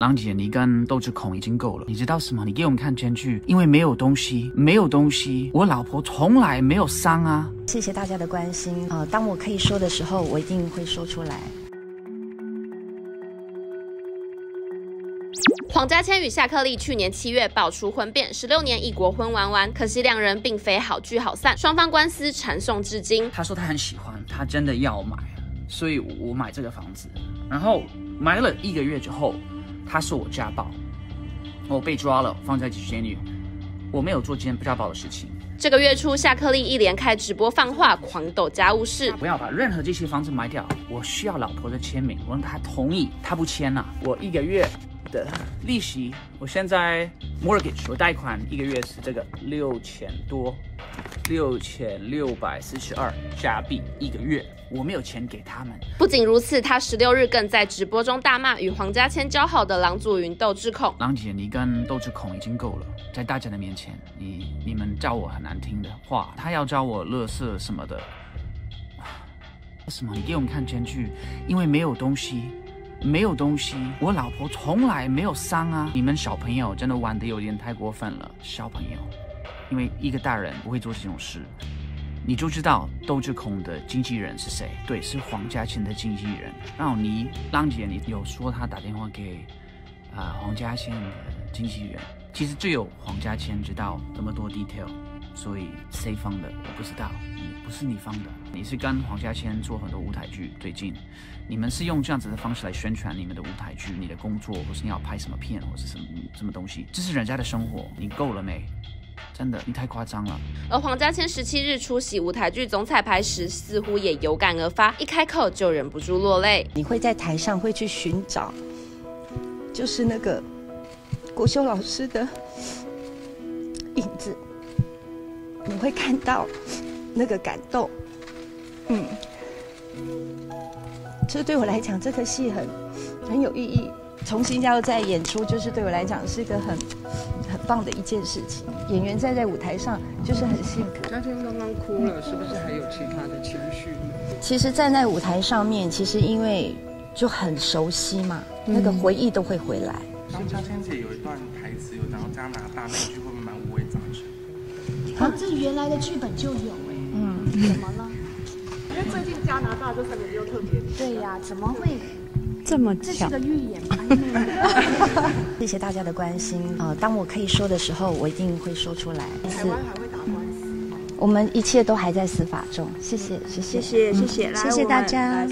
郎姐，你跟豆子孔已经够了，你知道什么？你给我们看前去，因为没有东西，没有东西，我老婆从来没有伤啊。谢谢大家的关心，当我可以说的时候，我一定会说出来。黄嘉千与夏克立去年7月爆出婚变，16年异国婚玩完，可惜两人并非好聚好散，双方官司缠讼至今。他说他很喜欢，他真的要买，所以我买这个房子，然后买了1个月之后。 他说我家暴，我被抓了，放在监狱。我没有做家暴的事情。这个月初，夏克立一连开直播放话，狂抖家务事。不要把任何这些房子卖掉，我需要老婆的签名，我让她同意，她不签了、我1个月的利息，我现在 mortgage 我贷款1个月是这个6000多，6642加币1个月。 我没有钱给他们。不仅如此，他16日更在直播中大骂与黄嘉千交好的郎祖筠、窦智孔。郎姐，你跟窦智孔已经够了，在大家的面前，你们叫我很难听的话，他要叫我垃圾什么的。为什么？你给我们看前去，因为没有东西，没有东西，我老婆从来没有伤啊。你们小朋友真的玩得有点太过分了，小朋友，因为一个大人不会做这种事。 你就知道窦智孔的经纪人是谁，对，是黄嘉千的经纪人。然后郎姐有说他打电话给黄嘉千的经纪人，其实只有黄嘉千知道这么多 detail， 所以谁放的我不知道，不是你放的，你是跟黄嘉千做很多舞台剧，最近你们是用这样子的方式来宣传你们的舞台剧、你的工作，或是你要拍什么片，或是什么东西，这是人家的生活，你够了没？ 真的，你太夸张了。而黄嘉千17日出席舞台剧总彩排时，似乎也有感而发，一开口就忍不住落泪。你会在台上会去寻找，就是那个国修老师的影子，你会看到那个感动。这对我来讲，这个戏很有意义。 重新要再演出，就是对我来讲是一个很棒的一件事情。演员站在舞台上就是很幸福。嘉千刚刚哭了，是不是还有其他的情绪呢？其实站在舞台上面，其实因为就很熟悉嘛，那个回忆都会回来。然后嘉千姐有一段台词有讲到加拿大那句，会不会蛮五味杂陈？啊，这原来的剧本就有怎么了？因为最近加拿大这3年又特别。对呀，怎么会？ 这么巧，这是个预言。谢谢大家的关心。当我可以说的时候，我一定会说出来。台湾还会打官司吗？我们一切都还在司法中。谢谢，谢谢，谢谢，谢谢大家。